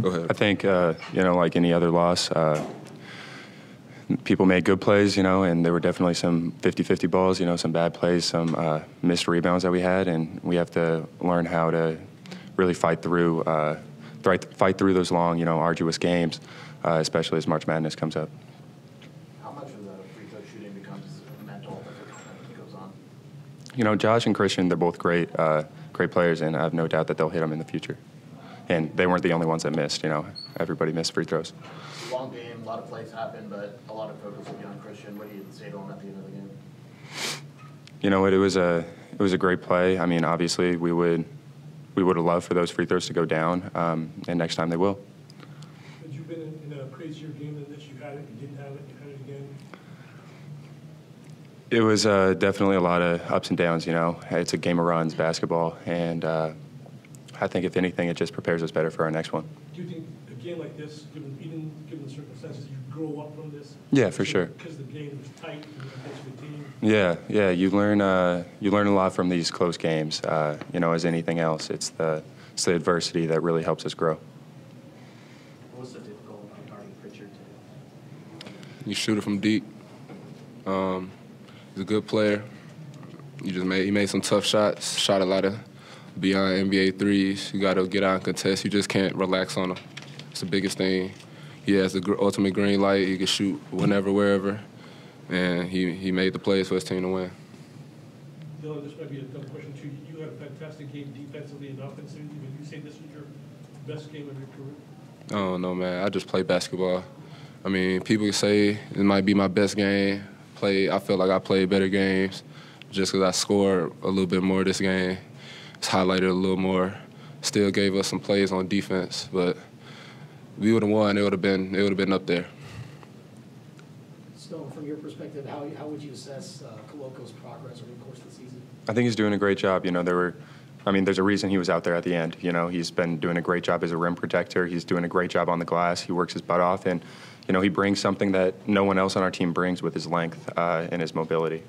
Go ahead. I think, you know, like any other loss, people made good plays, you know, and there were definitely some 50-50 balls, you know, some bad plays, some missed rebounds that we had, and we have to learn how to really fight through those long, you know, arduous games, especially as March Madness comes up. How much of the free throw shooting becomes mental as it goes on? You know, Josh and Christian, they're both great, great players, and I have no doubt that they'll hit them in the future. And they weren't the only ones that missed, you know. Everybody missed free throws. Long game, a lot of plays happened, but a lot of focus will be on Christian. What do you say to him at the end of the game? You know, it was a great play. I mean, obviously, we would have loved for those free throws to go down, and next time they will. Had you been in a crazier game than this? You had it, you didn't have it, you had it again? It was definitely a lot of ups and downs, you know. It's a game of runs, basketball, and I think, if anything, it just prepares us better for our next one. Do you think a game like this, given the circumstances, you grow up from this? Yeah, for sure. Because the game was tight and against the team? Yeah, yeah. You learn a lot from these close games. You know, as anything else, it's the adversity that really helps us grow. What was so difficult regarding Pritchard today? You shoot it from deep. He's a good player. He made some tough shots. Shot a lot of beyond NBA threes. You got to get out and contest. You just can't relax on him. It's the biggest thing. He has the ultimate green light. He can shoot whenever, wherever. And he made the plays for his team to win. Dylan, this might be a dumb question, too. You had a fantastic game defensively and offensively. Would you say this was your best game of your career? I don't know, man. I just play basketball. I mean, people say it might be my best game. I feel like I played better games just because I scored a little bit more this game. Highlighted a little more, still gave us some plays on defense, but we would have won, it would have been up there. Stone, from your perspective, how would you assess Coloco's progress over the course of the season? I think he's doing a great job. You know, there's a reason he was out there at the end. You know, he's been doing a great job as a rim protector. He's doing a great job on the glass. He works his butt off, and, you know, he brings something that no one else on our team brings with his length and his mobility.